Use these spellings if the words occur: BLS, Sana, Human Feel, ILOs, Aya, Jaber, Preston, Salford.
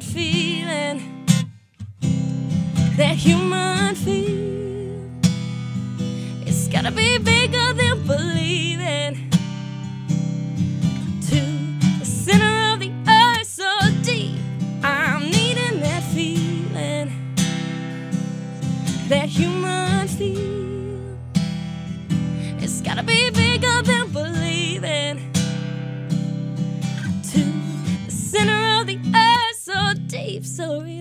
that feeling, that human feel. It's gotta be bigger than believing. To the center of the earth, so deep, I'm needing that feeling, that human feel. It's gotta be bigger than believing. So deep, so real.